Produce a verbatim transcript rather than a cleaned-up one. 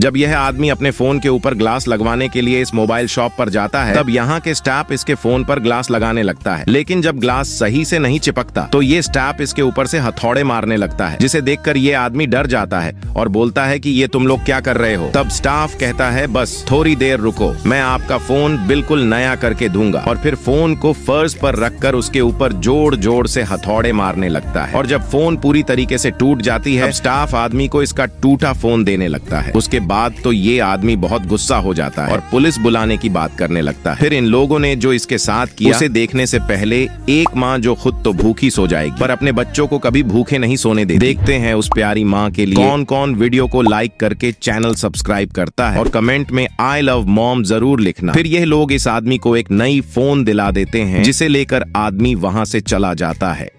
जब यह आदमी अपने फोन के ऊपर ग्लास लगवाने के लिए इस मोबाइल शॉप पर जाता है, तब यहाँ के स्टाफ इसके फोन पर ग्लास लगाने लगता है, लेकिन जब ग्लास सही से नहीं चिपकता तो ये स्टाफ इसके ऊपर से हथौड़े मारने लगता है, जिसे देखकर ये आदमी डर जाता है और बोलता है कि ये तुम लोग क्या कर रहे हो। तब स्टाफ कहता है, बस थोड़ी देर रुको, मैं आपका फोन बिल्कुल नया करके दूंगा, और फिर फोन को फर्श पर रखकर उसके ऊपर जोड़ जोड़ से हथौड़े मारने लगता है। और जब फोन पूरी तरीके से टूट जाती है, स्टाफ आदमी को इसका टूटा फोन देने लगता है। उसके बाद तो ये आदमी बहुत गुस्सा हो जाता है और पुलिस बुलाने की बात करने लगता है। फिर इन लोगों ने जो इसके साथ किया, उसे देखने से पहले एक माँ जो खुद तो भूखी सो जाएगी पर अपने बच्चों को कभी भूखे नहीं सोने देती। देखते हैं उस प्यारी माँ के लिए कौन कौन वीडियो को लाइक करके चैनल सब्सक्राइब करता है, और कमेंट में आई लव मॉम जरूर लिखना। फिर यह लोग इस आदमी को एक नई फोन दिला देते हैं, जिसे लेकर आदमी वहाँ से चला जाता है।